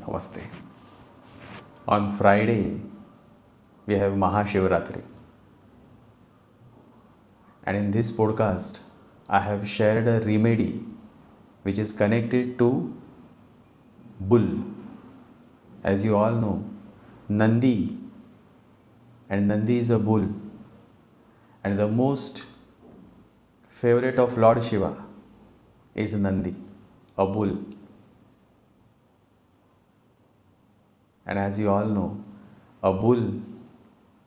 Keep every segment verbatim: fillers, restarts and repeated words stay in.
Namaste. On Friday, we have Mahashivaratri. And in this podcast, I have shared a remedy which is connected to bull. As you all know, Nandi, and Nandi is a bull, and the most favorite of Lord Shiva is Nandi, a bull. And as you all know, a bull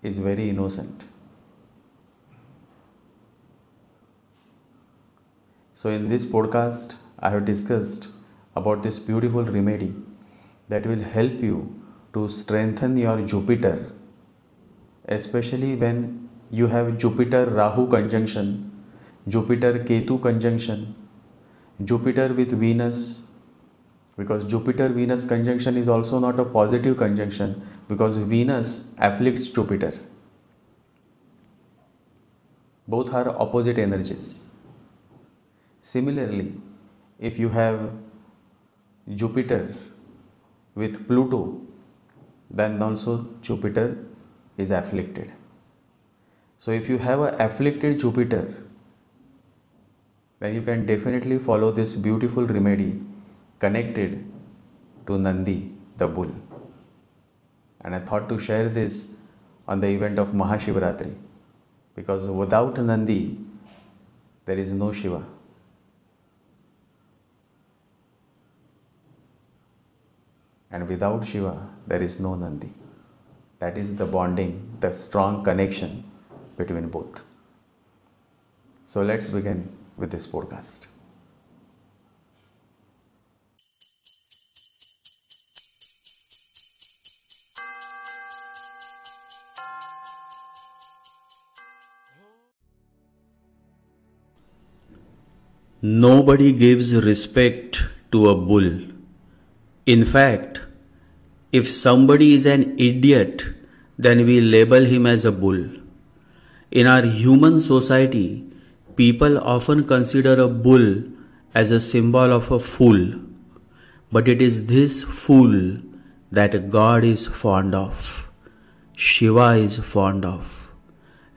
is very innocent. So in this podcast, I have discussed about this beautiful remedy that will help you to strengthen your Jupiter, especially when you have Jupiter Rahu conjunction, Jupiter Ketu conjunction, Jupiter with Venus, because Jupiter Venus conjunction is also not a positive conjunction, because Venus afflicts Jupiter. Both are opposite energies. Similarly, if you have Jupiter with Pluto, then also Jupiter is afflicted. So if you have an afflicted Jupiter, then you can definitely follow this beautiful remedy connected to Nandi, the bull. And I thought to share this on the event of Mahashivaratri, because without Nandi, there is no Shiva. And without Shiva, there is no Nandi. That is the bonding, the strong connection between both. So let's begin with this podcast. Nobody gives respect to a bull. In fact, if somebody is an idiot, then we label him as a bull. In our human society, people often consider a bull as a symbol of a fool. But it is this fool that God is fond of. Shiva is fond of.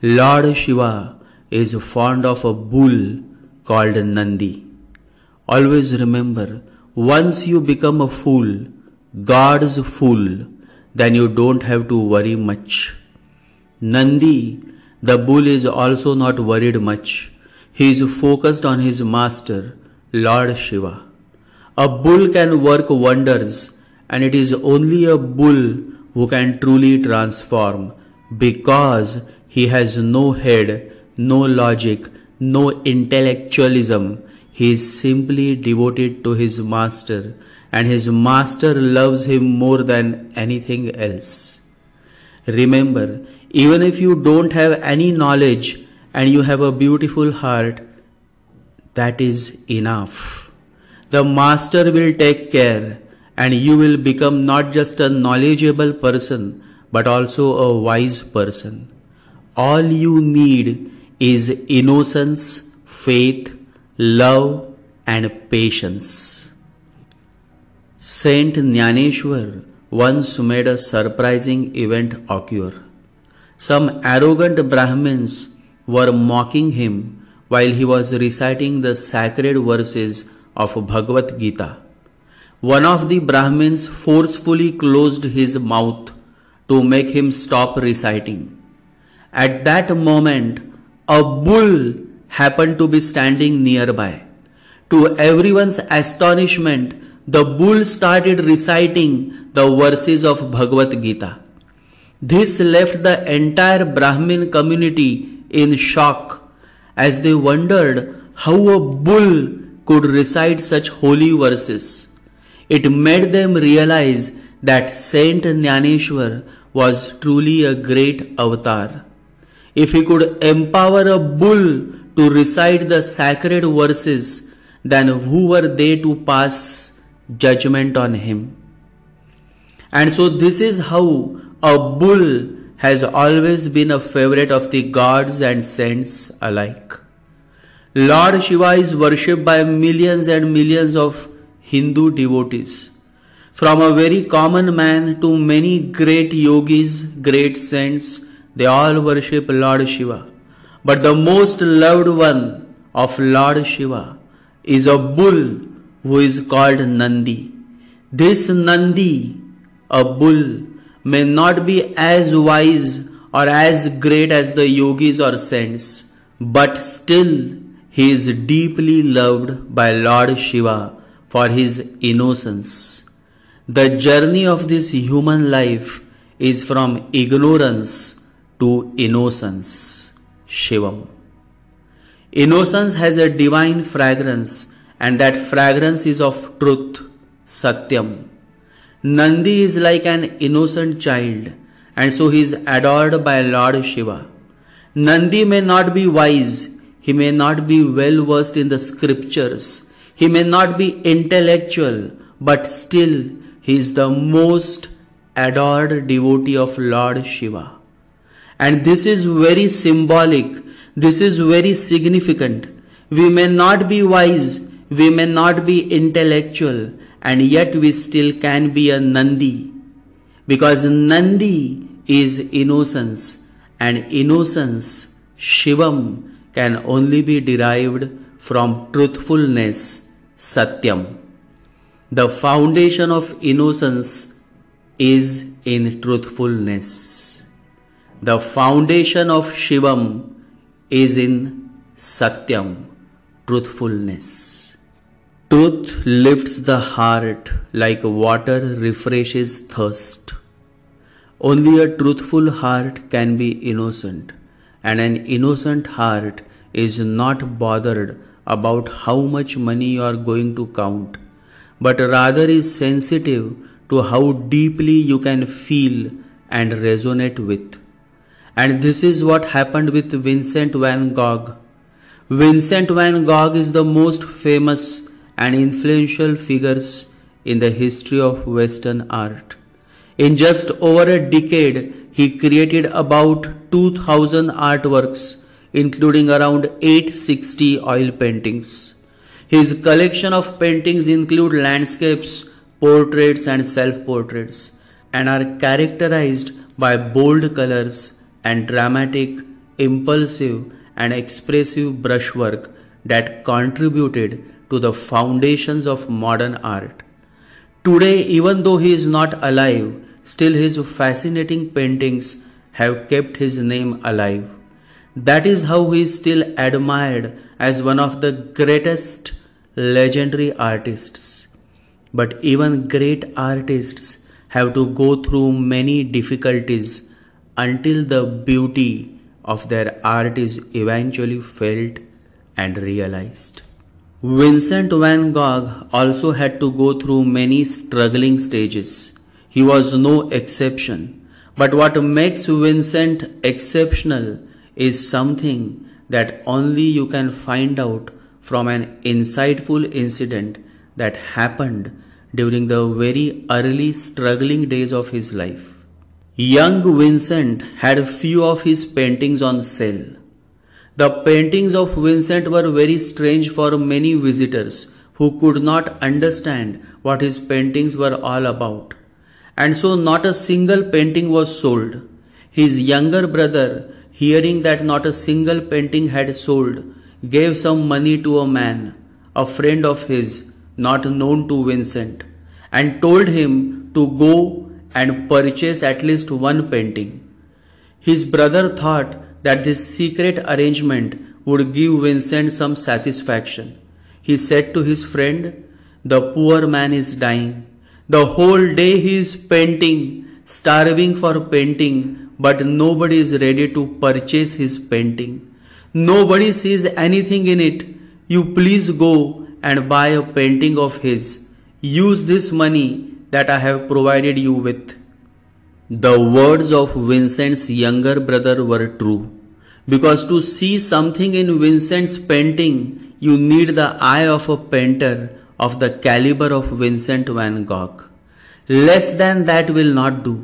Lord Shiva is fond of a bull called Nandi. Always remember, once you become a fool, God's fool, then you don't have to worry much. Nandi, the bull, is also not worried much. He is focused on his master, Lord Shiva. A bull can work wonders, and it is only a bull who can truly transform, because he has no head, no logic, no intellectualism. He is simply devoted to his master, and his master loves him more than anything else. Remember, even if you don't have any knowledge and you have a beautiful heart, that is enough. The master will take care, and you will become not just a knowledgeable person, but also a wise person. All you need is innocence, faith, love, and patience. Sant Dnyaneshwar once made a surprising event occur. Some arrogant Brahmins were mocking him while he was reciting the sacred verses of Bhagavad Gita. One of the Brahmins forcefully closed his mouth to make him stop reciting. At that moment, a bull happened to be standing nearby. To everyone's astonishment, the bull started reciting the verses of Bhagavad Gita. This left the entire Brahmin community in shock, as they wondered how a bull could recite such holy verses. It made them realize that Saint Dnyaneshwar was truly a great avatar. If he could empower a bull to recite the sacred verses, then who were they to pass judgment on him? And so this is how a bull has always been a favorite of the gods and saints alike. Lord Shiva is worshipped by millions and millions of Hindu devotees. From a very common man to many great yogis, great saints, they all worship Lord Shiva. But the most loved one of Lord Shiva is a bull who is called Nandi. This Nandi, a bull, may not be as wise or as great as the yogis or saints, but still he is deeply loved by Lord Shiva for his innocence. The journey of this human life is from ignorance to innocence. Shivam. Innocence has a divine fragrance, and that fragrance is of truth, Satyam. Nandi is like an innocent child, and so he is adored by Lord Shiva. Nandi may not be wise, he may not be well versed in the scriptures, he may not be intellectual, but still he is the most adored devotee of Lord Shiva. And this is very symbolic, this is very significant. We may not be wise, we may not be intellectual, and yet we still can be a Nandi, because Nandi is innocence, and innocence, Shivam, can only be derived from truthfulness, Satyam. The foundation of innocence is in truthfulness. The foundation of Shivam is in Satyam, truthfulness. Truth lifts the heart like water refreshes thirst. Only a truthful heart can be innocent, and an innocent heart is not bothered about how much money you are going to count, but rather is sensitive to how deeply you can feel and resonate with. And this is what happened with Vincent van Gogh. Vincent van Gogh is the most famous and influential figures in the history of Western art. In just over a decade, he created about two thousand artworks, including around eight hundred sixty oil paintings. His collection of paintings include landscapes, portraits and self-portraits, and are characterized by bold colors and dramatic, impulsive and expressive brushwork that contributed to the foundations of modern art. Today, even though he is not alive, still his fascinating paintings have kept his name alive. That is how he is still admired as one of the greatest legendary artists. But even great artists have to go through many difficulties until the beauty of their art is eventually felt and realized. Vincent van Gogh also had to go through many struggling stages. He was no exception. But what makes Vincent exceptional is something that only you can find out from an insightful incident that happened during the very early struggling days of his life. Young Vincent had a few of his paintings on sale. The paintings of Vincent were very strange for many visitors who could not understand what his paintings were all about. And so not a single painting was sold. His younger brother, hearing that not a single painting had sold, gave some money to a man, a friend of his, not known to Vincent, and told him to go and purchase at least one painting. His brother thought that this secret arrangement would give Vincent some satisfaction. He said to his friend, "The poor man is dying. The whole day he is painting, starving for painting, but nobody is ready to purchase his painting. Nobody sees anything in it. You please go and buy a painting of his. Use this money that I have provided you with." The words of Vincent's younger brother were true, because to see something in Vincent's painting, you need the eye of a painter of the caliber of Vincent van Gogh. Less than that will not do.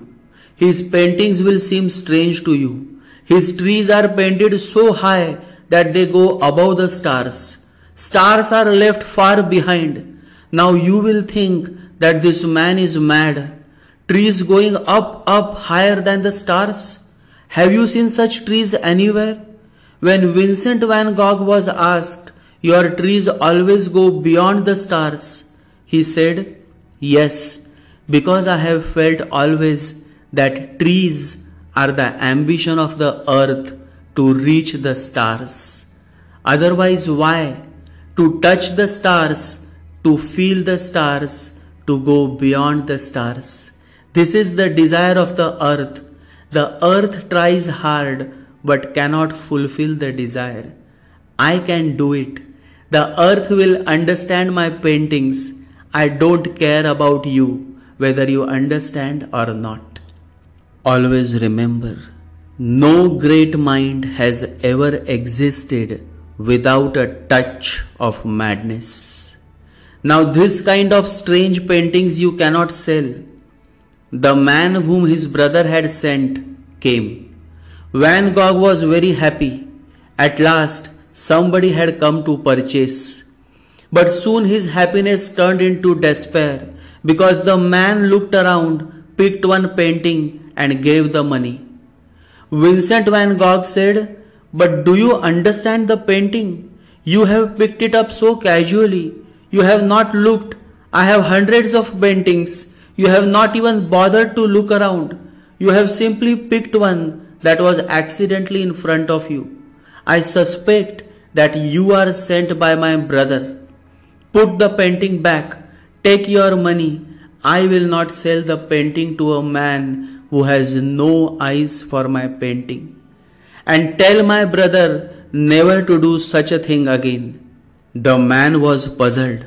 His paintings will seem strange to you. His trees are painted so high that they go above the stars. Stars are left far behind. Now you will think that this man is mad. Trees going up, up higher than the stars. Have you seen such trees anywhere? When Vincent van Gogh was asked, "Your trees always go beyond the stars," he said, "Yes, because I have felt always that trees are the ambition of the earth to reach the stars. Otherwise, why? To touch the stars, to feel the stars, to go beyond the stars. This is the desire of the earth. The earth tries hard but cannot fulfill the desire. I can do it. The earth will understand my paintings. I don't care about you, whether you understand or not." Always remember, no great mind has ever existed without a touch of madness. Now this kind of strange paintings you cannot sell. The man whom his brother had sent came. Van Gogh was very happy. At last, somebody had come to purchase. But soon his happiness turned into despair, because the man looked around, picked one painting and gave the money. Vincent van Gogh said, "But do you understand the painting? You have picked it up so casually. You have not looked. I have hundreds of paintings. You have not even bothered to look around. You have simply picked one that was accidentally in front of you. I suspect that you are sent by my brother. Put the painting back. Take your money. I will not sell the painting to a man who has no eyes for my painting. And tell my brother never to do such a thing again." The man was puzzled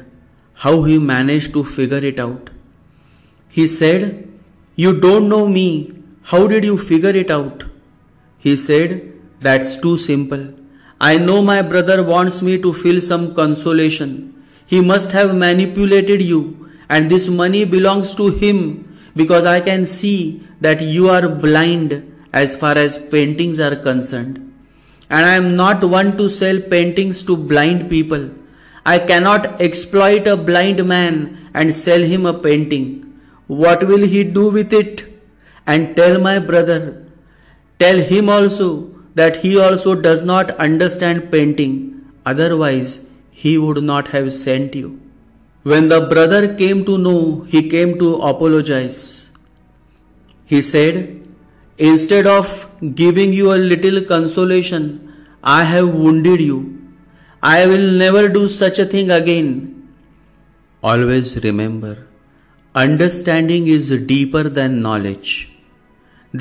how he managed to figure it out. He said, "You don't know me. How did you figure it out?" He said, "That's too simple. I know my brother wants me to feel some consolation. He must have manipulated you, and this money belongs to him, because I can see that you are blind as far as paintings are concerned. And I am not one to sell paintings to blind people. I cannot exploit a blind man and sell him a painting. What will he do with it? And tell my brother, tell him also, that he also does not understand painting, otherwise he would not have sent you." When the brother came to know, he came to apologize. He said, "Instead of giving you a little consolation, I have wounded you. I will never do such a thing again." Always remember, understanding is deeper than knowledge.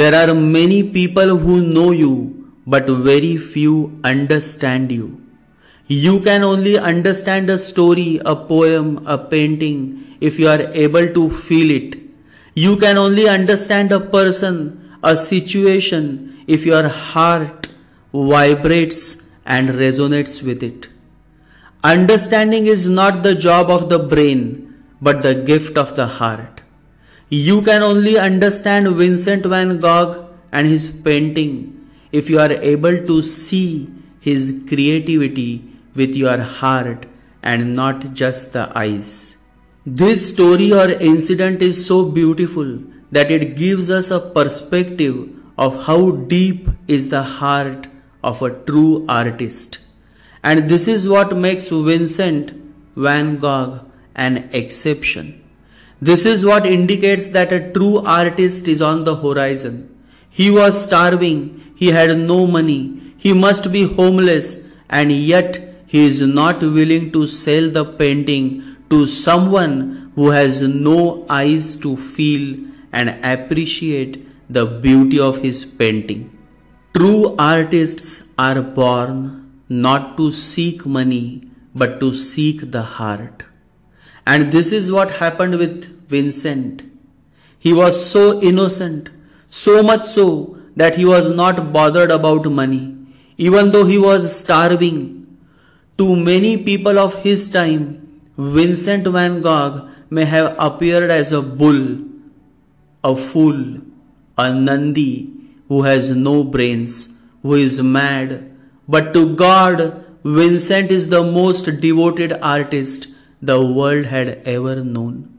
There are many people who know you, but very few understand you. You can only understand a story, a poem, a painting if you are able to feel it. You can only understand a person, a situation, if your heart vibrates and resonates with it. Understanding is not the job of the brain, but the gift of the heart. You can only understand Vincent van Gogh and his painting if you are able to see his creativity with your heart and not just the eyes. This story or incident is so beautiful that it gives us a perspective of how deep is the heart of a true artist. And this is what makes Vincent van Gogh an exception. This is what indicates that a true artist is on the horizon. He was starving. He had no money. He must be homeless, and yet he is not willing to sell the painting to someone who has no eyes to feel and appreciate the beauty of his painting. True artists are born not to seek money, but to seek the heart. And this is what happened with Vincent. He was so innocent, so much so that he was not bothered about money, even though he was starving. To many people of his time, Vincent van Gogh may have appeared as a bull, a fool, a Nandi who has no brains, who is mad. But to God, Vincent is the most devoted artist the world had ever known.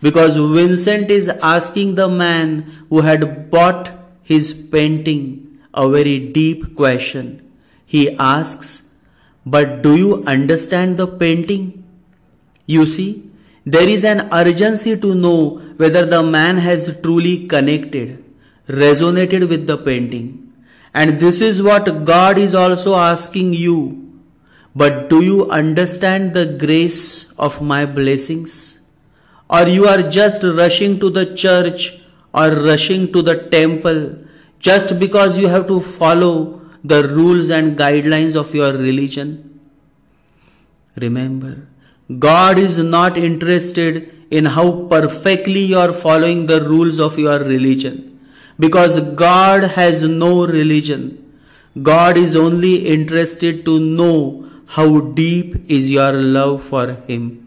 Because Vincent is asking the man who had bought his painting a very deep question. He asks, but do you understand the painting? You see, there is an urgency to know whether the man has truly connected, resonated with the painting. And this is what God is also asking you. But do you understand the grace of my blessings? Or you are just rushing to the church or rushing to the temple just because you have to follow the rules and guidelines of your religion? Remember, God is not interested in how perfectly you are following the rules of your religion, because God has no religion. God is only interested to know how deep is your love for Him.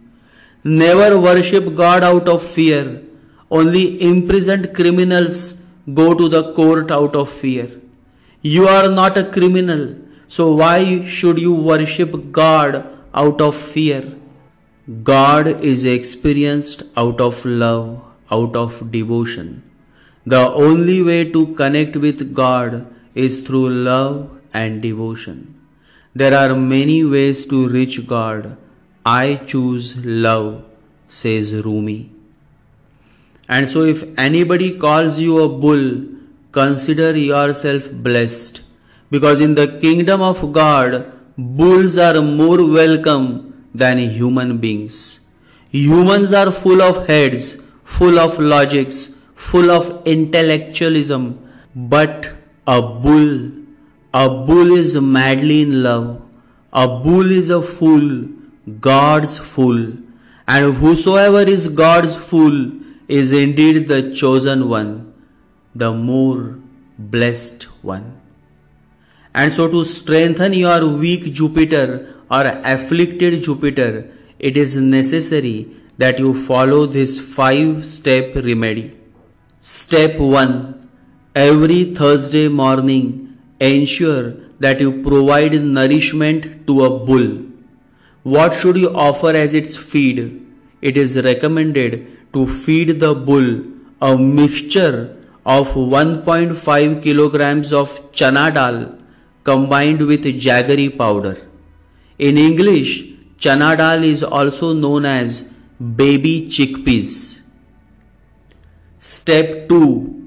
Never worship God out of fear. Only imprisoned criminals go to the court out of fear. You are not a criminal, so why should you worship God out of fear? God is experienced out of love, out of devotion. The only way to connect with God is through love and devotion. There are many ways to reach God. I choose love, says Rumi. And so if anybody calls you a bull, consider yourself blessed, because in the kingdom of God, bulls are more welcome than human beings. Humans are full of heads, full of logics, full of intellectualism, but a bull, a bull is madly in love. A bull is a fool, God's fool, and whosoever is God's fool is indeed the chosen one, the more blessed one. And so to strengthen your weak Jupiter or afflicted Jupiter, it is necessary that you follow this five-step remedy. Step one. Every Thursday morning, ensure that you provide nourishment to a bull. What should you offer as its feed? It is recommended to feed the bull a mixture of one point five kilograms of chana dal combined with jaggery powder. In English, chana dal is also known as baby chickpeas. Step two.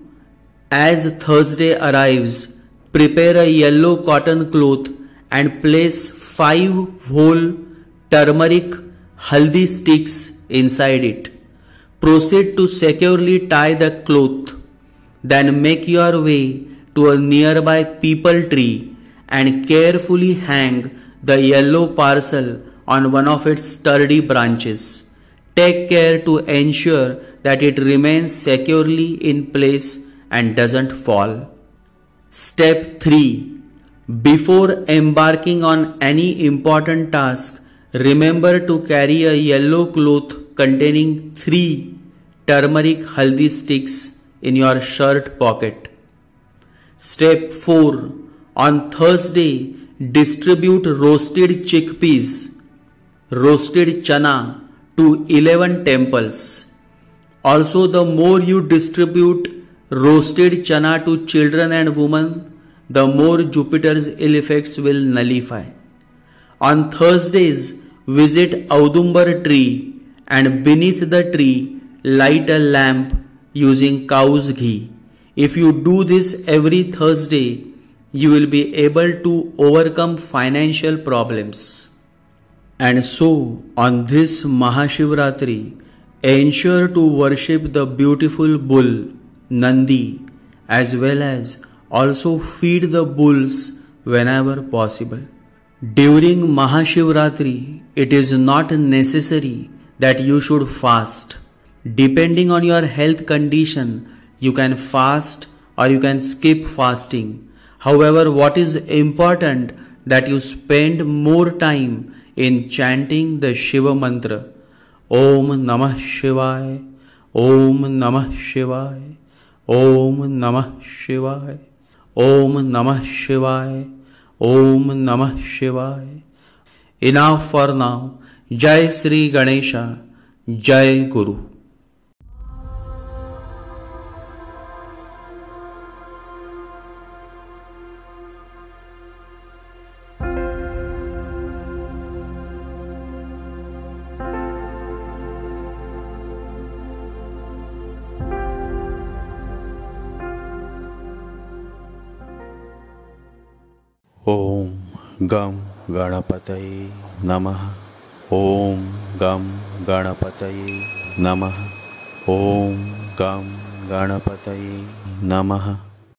As Thursday arrives, prepare a yellow cotton cloth and place five whole turmeric haldi sticks inside it. Proceed to securely tie the cloth. Then make your way to a nearby peepal tree and carefully hang the yellow parcel on one of its sturdy branches. Take care to ensure that it remains securely in place and doesn't fall. Step three. Before embarking on any important task, remember to carry a yellow cloth containing three turmeric haldi sticks in your shirt pocket. Step four. On Thursday, distribute roasted chickpeas, roasted chana to eleven temples. Also, the more you distribute roasted chana to children and women, the more Jupiter's ill effects will nullify. On Thursdays, visit Audumbar tree and beneath the tree light a lamp using cow's ghee. If you do this every Thursday, you will be able to overcome financial problems. And so, on this Mahashivaratri, ensure to worship the beautiful bull, Nandi, as well as also feed the bulls whenever possible. During Mahashivaratri, it is not necessary that you should fast. Depending on your health condition, you can fast or you can skip fasting. However, what is important is that you spend more time in chanting the Shiva Mantra. Om Namah Shivaya, Om Namah Shivaya, Om Namah Shivaya, Om Namah Shivaya, Om Namah Shivaya. Enough for now. Jai Sri Ganesha, Jai Guru. Om Gam Ganapataye Namaha. Om Gam Ganapataye Namaha. Om Gam Ganapataye Namaha.